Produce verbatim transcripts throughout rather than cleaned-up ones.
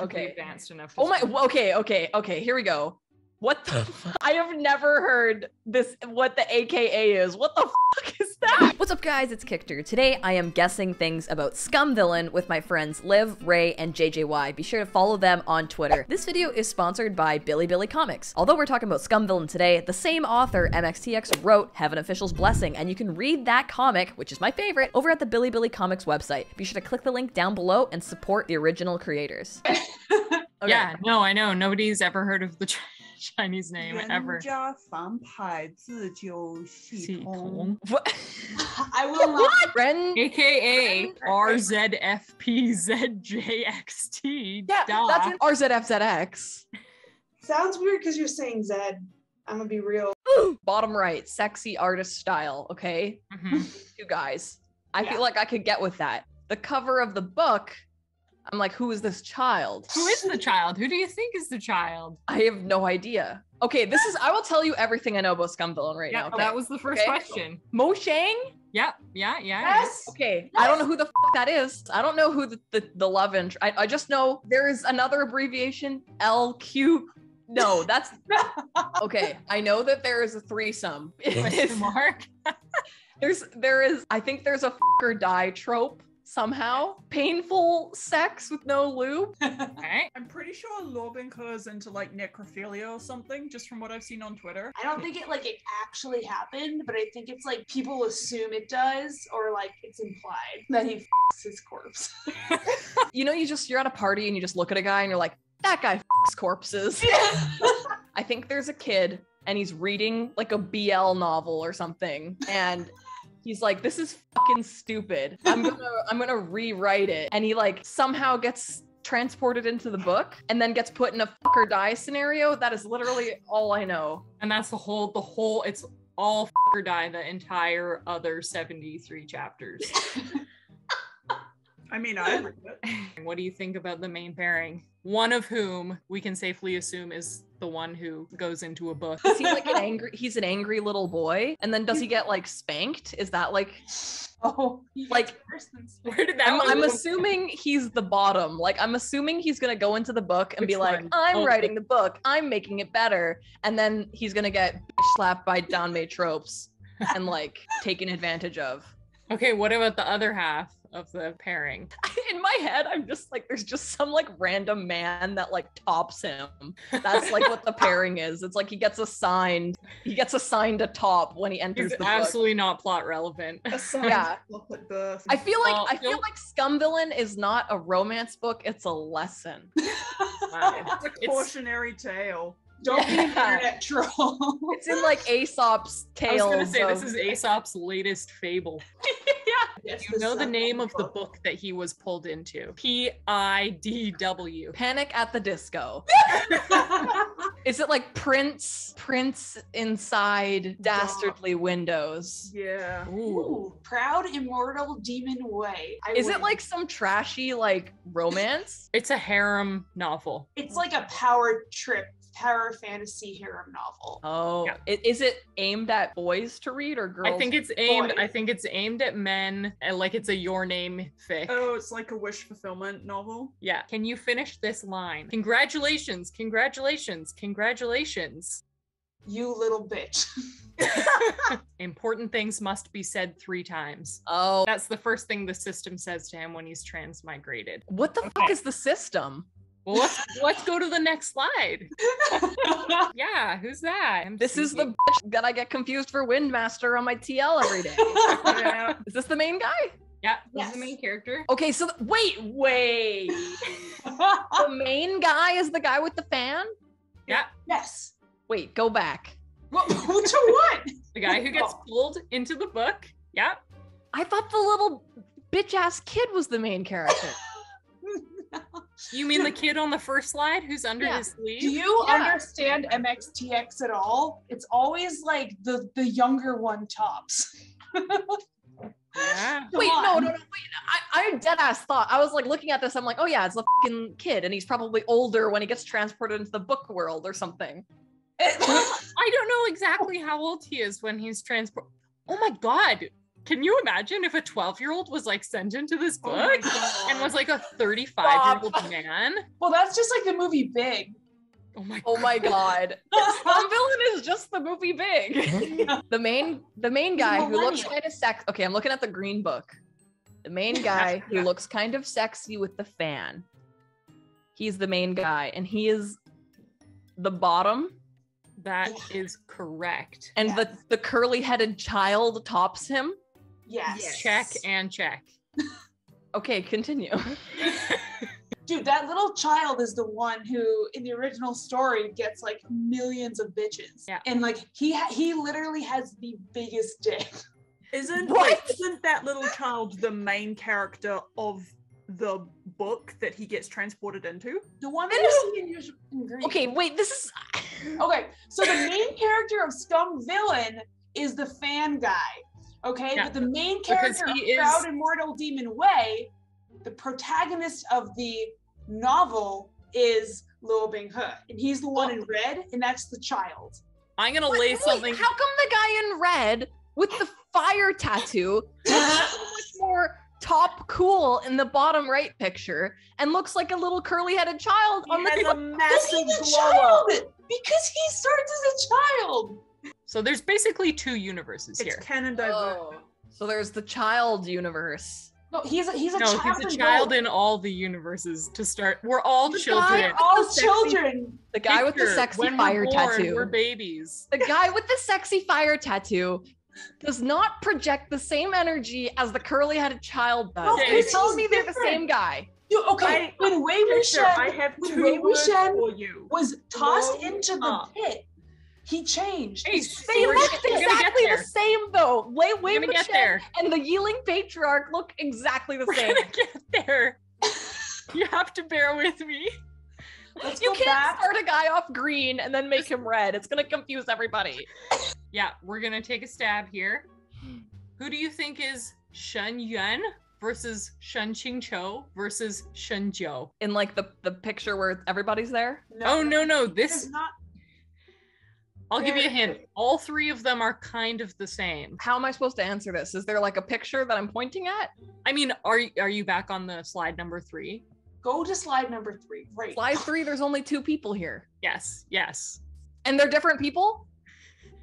okay. advanced enough. To oh my, well, okay, okay, okay, here we go. What the f I have never heard this, what the A K A is. What the fuck is that? What's up guys, it's Kictor. Today I am guessing things about Scum Villain with my friends Liv, Ray, and J J Y. Be sure to follow them on Twitter. This video is sponsored by Bilibili Comics. Although we're talking about Scum Villain today, the same author, M X T X, wrote Heaven Official's Blessing, and you can read that comic, which is my favorite, over at the Bilibili Comics website. Be sure to click the link down below and support the original creators. Okay. Yeah, no, I know. Nobody's ever heard of the Chinese name ever. What? I will not. Ren, A K A R Z F P Z J X T. Yeah, that's an R Z F Z X. Sounds weird because you're saying Zed. I'm gonna be real. Bottom right, sexy artist style. Okay, mm-hmm. You guys, I yeah. feel like I could get with that. The cover of the book. I'm like, who is this child? Who is the child? Who do you think is the child? I have no idea. Okay, this is, I will tell you everything I know about Scum Villain right yeah, now. Okay? That was the first okay. question. Mo Shang? Yep, yeah, yeah. Yes. yes. Okay, yes. I don't know who the f that is. I don't know who the, the, the love interest, I, I just know there is another abbreviation, L Q. No, that's, okay. I know that there is a threesome. Question mark. There's, there is, I think there's a f or die trope. Somehow painful sex with no lube. Okay. I'm pretty sure Luo Bing He is into like necrophilia or something, just from what I've seen on Twitter. I don't think it like it actually happened, but I think it's like people assume it does, or like it's implied that he f***s his corpse. You know, you just you're at a party and you just look at a guy and you're like, that guy f***s corpses. Yeah. I think there's a kid and he's reading like a B L novel or something, and he's like, this is fucking stupid. I'm gonna, I'm gonna rewrite it. And he like somehow gets transported into the book and then gets put in a fuck or die scenario. That is literally all I know. And that's the whole, the whole, it's all fuck or die, the entire other seventy-three chapters. I mean, I agree with it. What do you think about the main pairing? One of whom we can safely assume is the one who goes into a book. Is he like an angry, he's an angry little boy? And then does he get like spanked? Is that like, oh, like, where did that I'm, I'm assuming he's the bottom. Like, I'm assuming he's gonna go into the book and Which be like, one? I'm oh, writing the book, I'm making it better. And then he's gonna get bitch slapped by Don May tropes and like taken advantage of. Okay, what about the other half of the pairing? In my head, I'm just like, there's just some like random man that like tops him. That's like what the pairing is. It's like he gets assigned, he gets assigned a top when he enters He's the absolutely book. Not plot relevant. Yeah. I feel like, I feel like Scum Villain is not a romance book, it's a lesson. Wow. It's a cautionary it's tale. Don't yeah. be an internet troll. It's in like Aesop's tales. I was gonna say, of... this is Aesop's latest fable. Yeah. You know the name of the book that he was pulled into. P I D W. Panic at the Disco. Is it like Prince, Prince Inside Dastardly oh. Windows? Yeah. Ooh. Ooh. Proud Immortal Demon Way. I Is win. It like some trashy like romance? It's a harem novel. It's like a power trip. Horror fantasy harem novel. Oh, yeah. it, is it aimed at boys to read or girls? I think it's aimed. Boys? I think it's aimed at men, and like it's a Your Name fic. Oh, it's like a wish fulfillment novel. Yeah. Can you finish this line? Congratulations! Congratulations! Congratulations! You little bitch. Important things must be said three times. Oh, that's the first thing the system says to him when he's transmigrated. What the okay. fuck is the system? Well, let's, let's go to the next slide. Yeah, who's that? I'm this thinking. Is the bitch that I get confused for Windmaster on my T L every day. Yeah. Is this the main guy? Yeah, this yes. is the main character. Okay, so wait, wait. The main guy is the guy with the fan? Yeah. Yes. Wait, go back. What, to what? The guy who gets pulled into the book. Yeah. I thought the little bitch-ass kid was the main character. You mean the kid on the first slide who's under yeah. his sleeve? Do you yeah. understand M X T X at all? It's always like the the younger one tops. Yeah. Wait, on. no, no, no, wait. I, I dead ass thought. I was like looking at this, I'm like, oh yeah, it's the fucking kid, and he's probably older when he gets transported into the book world or something. I don't know exactly how old he is when he's transported. Oh my god. Can you imagine if a twelve-year-old was like sent into this book oh and was like a thirty-five-year-old man? Well, that's just like the movie Big. Oh my oh god. My god. Scum Villain is just the movie Big. the main the main guy who looks kind of sexy. Okay, I'm looking at the green book. The main guy who looks kind of sexy with the fan. He's the main guy and he is the bottom. That is correct. And yes. the, the curly-headed child tops him. Yes. yes. Check and check. Okay, continue. Dude, that little child is the one who, in the original story, gets like millions of bitches, yeah. and like he ha he literally has the biggest dick. Isn't like, isn't that little child the main character of the book that he gets transported into? The one that you see in green. Okay, wait, this is okay. So the main character of Scum Villain is the fan guy, okay, yeah. but the main character of is... Proud Immortal Demon Way. The protagonist of the novel is Luo Bing He, and he's the one oh. in red, and that's the child. I'm gonna wait, lay wait, something. How come the guy in red with the fire tattoo looks so much more top cool in the bottom right picture and looks like a little curly-headed child he on has the a massive glow up? Because he starts as a child. So the's basically two universes it's here. It's canon diverse. Oh. So there's the child universe. No, he's a, he's a no, child, he's a child in all the universes to start. We're all the children. Guy, all the children. The guy with the sexy when fire we're born, tattoo. We're babies. The guy with the sexy fire tattoo does not project the same energy as the curly-headed child does. Well, it tells me they're the same guy. Dude, okay, I, when Wei Wuxian was tossed Blow into up. the pit, he changed. Hey, they looked exactly the same though. Wei Wei Wuxian and the Yiling Patriarch look exactly the we're same. We're gonna get there. You have to bear with me. Let's you can't back. start a guy off green and then make him red. It's gonna confuse everybody. Yeah, we're gonna take a stab here. Who do you think is Shen Yuan versus Shen Qingqiu versus Shen Zhou? In like the, the picture where everybody's there? No, oh, no, no, this is not. I'll give you a hint. All three of them are kind of the same. How am I supposed to answer this? Is there like a picture that I'm pointing at? I mean, are, are you back on the slide number three? Go to slide number three, right. Slide three, there's only two people here. Yes, yes. And they're different people?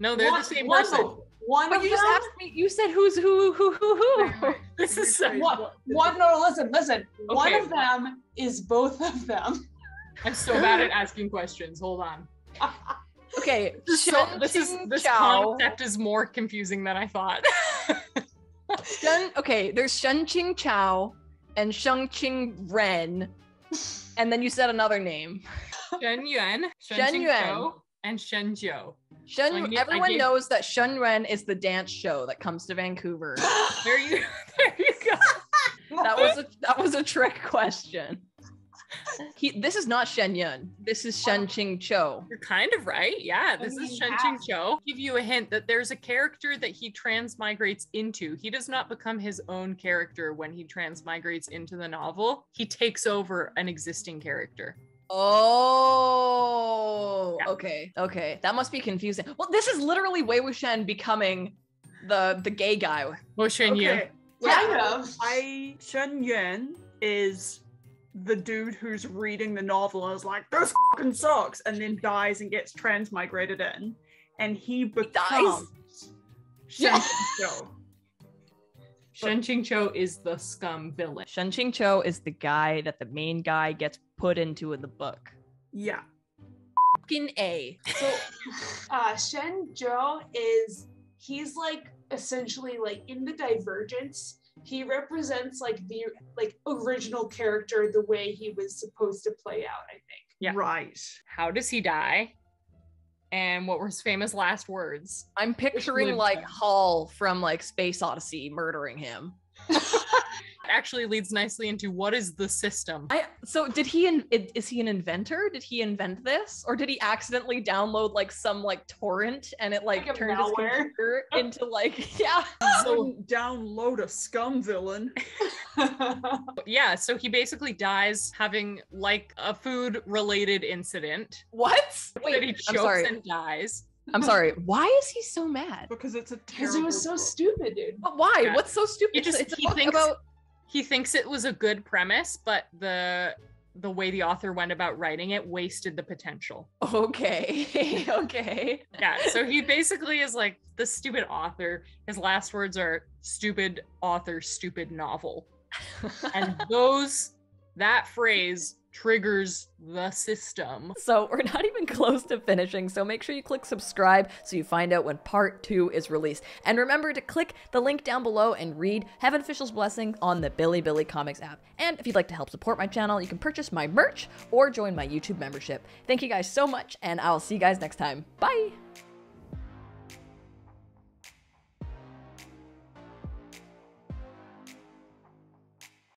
No, they're one, the same one, person. One but of you them? Just asked me, you said who's who, who, who, who. This is so... One, one, no, listen, listen. Okay. One of them is both of them. I'm so bad at asking questions, hold on. Okay, so this is this concept is more confusing than I thought. Shen, okay, there's Shen Qingqiu and Shen Qingren, and then you said another name. Shen Yuan, Shen, Shen Yuan, and Shen Zhou. Shen, so gave, everyone gave, knows that Shen Ren is the dance show that comes to Vancouver. there you, there you go. that was a that was a trick question. He, this is not Shen Yun. This is Shen Qingqiu. You're kind of right. Yeah, this I mean, is Shen Qingqiu. Give you a hint that there's a character that he transmigrates into. He does not become his own character when he transmigrates into the novel. He takes over an existing character. Oh, yeah. okay. Okay. That must be confusing. Well, this is literally Wei Wuxian becoming the, the gay guy. Well, Shen Yun. Okay. Kind yeah. of. I, Shen Yun is... the dude who's reading the novel and is like, this fucking sucks, and then dies and gets transmigrated in, and he becomes he dies. Shen Qingqiu. Shen Qingqiu is the Scum Villain. Shen Qingqiu is the guy that the main guy gets put into in the book. Yeah. Fucking A. So, uh, Shen Zhou is, he's like essentially like in the Divergence. He represents like the like original character the way he was supposed to play out, I think. Yeah. Right. How does he die? And what were his famous last words? I'm picturing like him. Hall from like Space Odyssey murdering him. Actually leads nicely into what is the system? I, so did he, in, is he an inventor? Did he invent this? Or did he accidentally download like some like torrent and it like, like turned malware. his computer into like, yeah. So download a Scum Villain. Yeah, so he basically dies having like a food related incident. What? Wait, that he chokes I'm sorry. and dies. I'm sorry. Why is he so mad? Because it's a terrible. Because it was so book. Stupid, dude. But why? Yeah. What's so stupid? It just, it's he thinks about... he thinks it was a good premise, but the the way the author went about writing it wasted the potential. Okay. Okay. Yeah. So he basically is like the stupid author. His last words are "stupid author, stupid novel," and those that phrase. Triggers the system. So we're not even close to finishing, so make sure you click subscribe so you find out when part two is released. And remember to click the link down below and read Heaven Official's Blessing on the Bilibili Comics app. And if you'd like to help support my channel, you can purchase my merch or join my YouTube membership. Thank you guys so much, and I'll see you guys next time. Bye!